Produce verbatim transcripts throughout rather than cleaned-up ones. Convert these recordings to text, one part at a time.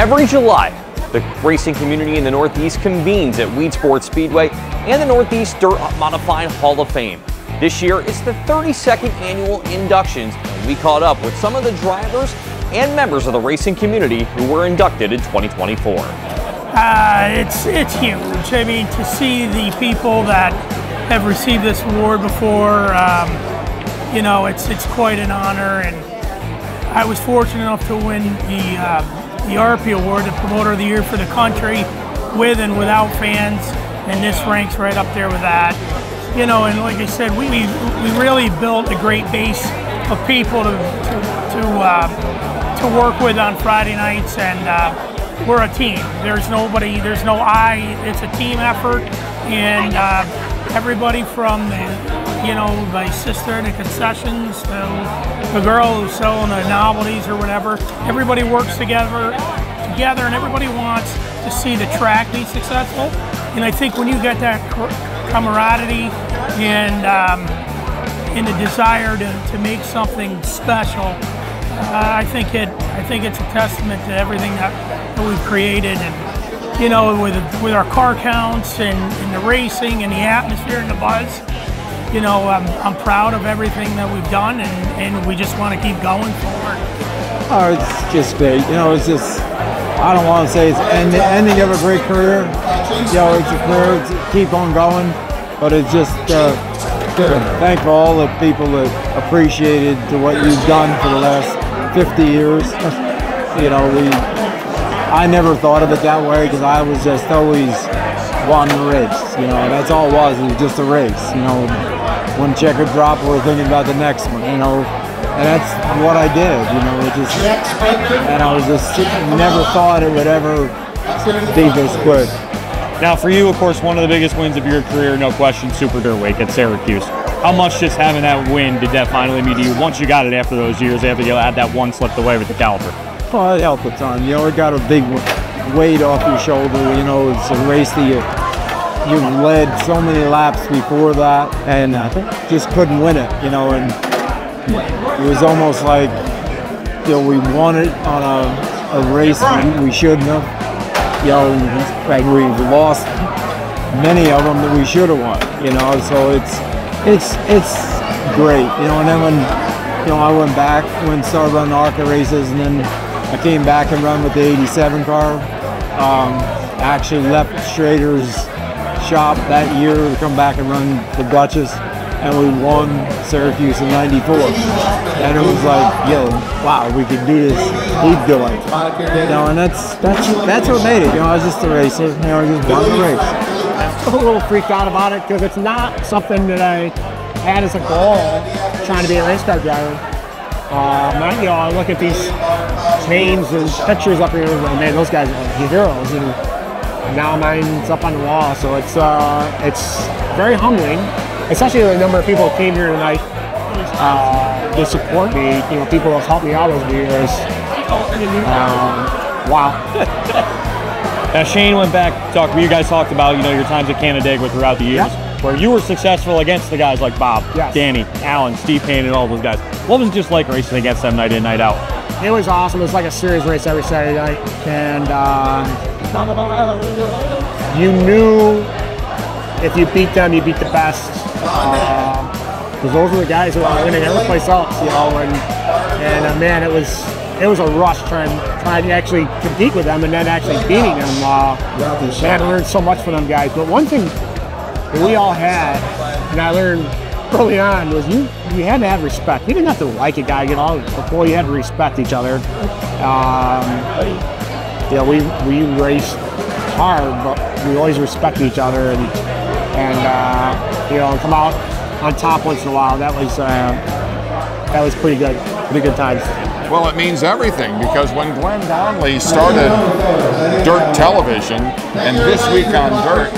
Every July, the racing community in the Northeast convenes at Weedsport Speedway and the Northeast Dirt Modified Hall of Fame. This year, it's the thirty-second annual inductions, and we caught up with some of the drivers and members of the racing community who were inducted in twenty twenty-four. Uh, it's, it's huge. I mean, to see the people that have received this award before, um, you know, it's, it's quite an honor. And I was fortunate enough to win the, uh, the R P Award, the Promoter of the Year for the country, with and without fans, and this ranks right up there with that. You know, and like I said, we, we, we really built a great base of people to, to, to, uh, to work with on Friday nights, and uh, we're a team. There's nobody, there's no I, it's a team effort. And uh, everybody from the, you know, my sister in the concessions, to the girl who's selling the novelties or whatever, everybody works together, together, and everybody wants to see the track be successful. And I think when you get that camaraderie and, um, and the desire to, to make something special, Uh, I think it. I think it's a testament to everything that, that we've created, and you know, with with our car counts and, and the racing and the atmosphere and the buzz. You know, I'm, I'm proud of everything that we've done, and, and we just want to keep going forward. Oh, it's just great. You know, it's just, I don't want to say it's end, the ending of a great career. You know, it's a career to keep on going, but it's just. Uh, Thankful all the people that appreciated to what you've done for the last fifty years. You know, we, I never thought of it that way because I was just always one race. You know, that's all it was. It was just a race. You know, one checker drop, we're thinking about the next one. You know, and that's what I did. You know, it just, and I was just never thought it would ever be this good. Now for you, of course, one of the biggest wins of your career, no question, Super Dirt Week at Syracuse. How much just having that win did that finally mean to you once you got it after those years, after you had that one slipped away with the caliper? Well, it helped a ton. You know, it got a big weight off your shoulder. You know, it's a race that you, you led so many laps before that and just couldn't win it, you know. And it was almost like, you know, we won it on a, a race we, we shouldn't have. You know, we've lost many of them that we should have won, you know, so it's, it's, it's great, you know. And then when, you know, I went back, when started running ARCA races, and then I came back and run with the eighty-seven car. Um, actually left Schrader's shop that year to come back and run the Duchess, and we won Syracuse in ninety-four. And it was like, yo, wow, we could do this, keep doing it. You know, and that's, that's, that's what made it. You know, I was just a racer, you know, I just won the race. I'm a little freaked out about it because it's not something that I had as a goal, trying to be a race car driver. Um, I, you know, I look at these names and pictures up here and go, man, those guys are heroes. And now mine's up on the wall, so it's, uh, it's very humbling. Especially the number of people who came here tonight uh, to support me. You know, people have helped me out over the years. Um, wow. Now Shane went back to talk. You guys talked about, you know, your times at Canandaigua throughout the years, yep, where you were successful against the guys like Bob, yes, Danny, Alan, Steve Payne, and all those guys. What was it just like racing against them night in, night out? It was awesome. It was like a series race every Saturday night, and uh, you knew if you beat them, you beat the best. Because uh, those were the guys who were winning every place else, you know. And, and uh, man, it was it was a rush trying trying to actually compete with them and then actually beating them. Uh, man, I learned so much from them guys. But one thing that we all had, and I learned early on, was you you had to have respect. You didn't have to like a guy, you know, before you had to respect each other. Um, yeah, we we raced hard, but we always respect each other and. and uh, you know, come out on top once in a while. That was uh, that was pretty good, pretty good times. Well, it means everything because when Glenn Donnelly started Dirt Television and This Week on Dirt,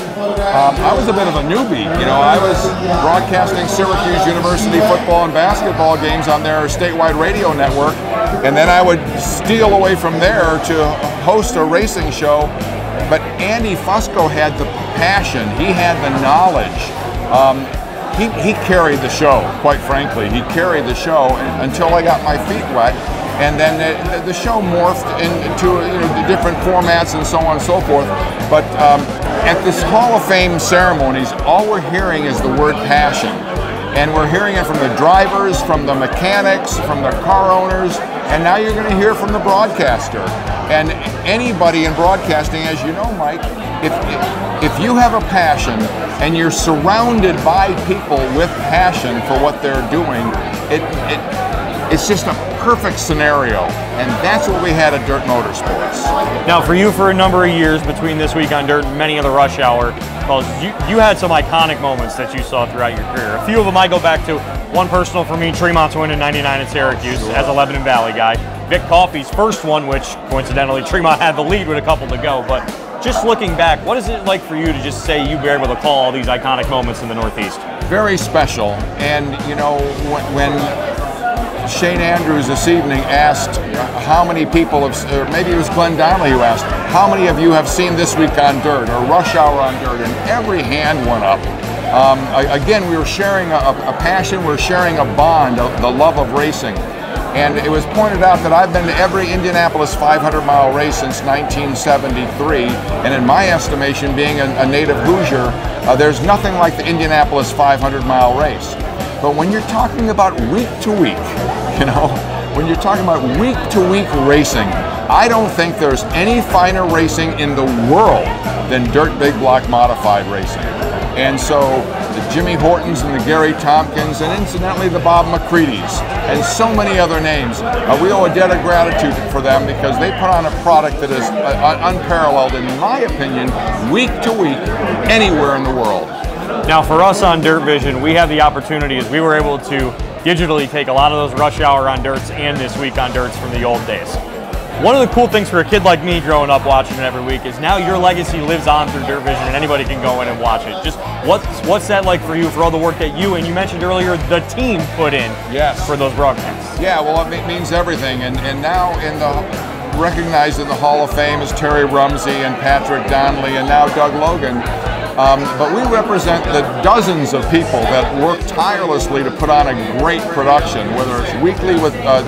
um, I was a bit of a newbie. You know, I was broadcasting Syracuse University football and basketball games on their statewide radio network, and then I would steal away from there to host a racing show. But Andy Fusco had the passion, he had the knowledge. Um, he, he carried the show, quite frankly. He carried the show until I got my feet wet. and then the, the show morphed into, you know, the different formats and so on and so forth. But um, at this Hall of Fame ceremonies, all we're hearing is the word passion. And we're hearing it from the drivers, from the mechanics, from the car owners, and now you're going to hear from the broadcaster. And anybody in broadcasting, as you know, Mike, if, if you have a passion and you're surrounded by people with passion for what they're doing, it, it, it's just a perfect scenario. And that's what we had at Dirt Motorsports. Now for you, for a number of years between This Week on Dirt and many other Rush Hour calls, you, you had some iconic moments that you saw throughout your career. A few of them I go back to. One personal for me, Tremont's win in ninety-nine at Syracuse, sure, as a Lebanon Valley guy. Vic Coffey's first one, which coincidentally Tremont had the lead with a couple to go. But just looking back, what is it like for you to just say you were able to call all these iconic moments in the Northeast? Very special. And you know, when Shane Andrews this evening asked how many people have, or maybe it was Glenn Donnelly who asked, how many of you have seen This Week on Dirt or Rush Hour on Dirt, and every hand went up. Um, again, we were sharing a, a passion, we were sharing a bond, a, the love of racing. And it was pointed out that I've been to every Indianapolis five hundred mile race since nineteen seventy-three, and in my estimation, being a, a native Hoosier, uh, there's nothing like the Indianapolis five hundred mile race. But when you're talking about week to week, you know, when you're talking about week to week racing, I don't think there's any finer racing in the world than dirt big block modified racing. And so the Jimmy Hortons and the Gary Tompkins, and incidentally the Bob McCreadys, and so many other names, uh, we owe a debt of gratitude for them, because they put on a product that is uh, unparalleled, in my opinion, week to week, anywhere in the world. Now for us on Dirt Vision, we had the opportunity, as we were able to digitally take a lot of those Rush Hour on Dirts and This Week on Dirts from the old days. One of the cool things for a kid like me growing up watching it every week is now your legacy lives on through Dirt Vision, and anybody can go in and watch it. Just what's, what's that like for you, for all the work that you, and you mentioned earlier, the team put in, yes, for those broadcasts? Yeah, well, it means everything. And, and now in the, recognized in the Hall of Fame is Terry Rumsey and Patrick Donnelly and now Doug Logan. Um, but we represent the dozens of people that work tirelessly to put on a great production, whether it's weekly with uh,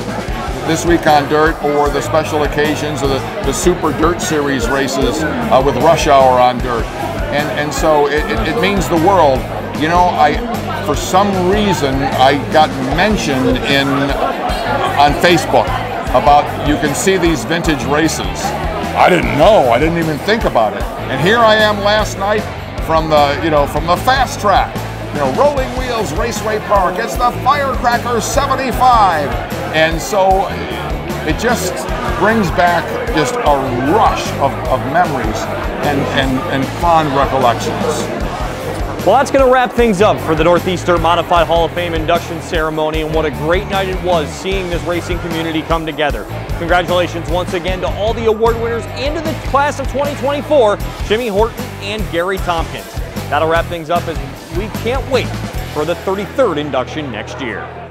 This Week on Dirt, or the special occasions of the, the Super Dirt Series races uh, with Rush Hour on Dirt. And, and so it, it, it means the world. You know, I, for some reason, I got mentioned in, on Facebook about, you can see these vintage races. I didn't know, I didn't even think about it. And here I am last night from the, you know, from the fast track. You know, Rolling Wheels Raceway Park, it's the Firecracker seventy-five. And so it just brings back just a rush of, of memories and, and, and fond recollections. Well, that's going to wrap things up for the Northeast Dirt Modified Hall of Fame induction ceremony, and what a great night it was seeing this racing community come together. Congratulations once again to all the award winners and to the class of twenty twenty-four, Jimmy Horton and Gary Tompkins. That'll wrap things up, as we can't wait for the thirty-third induction next year.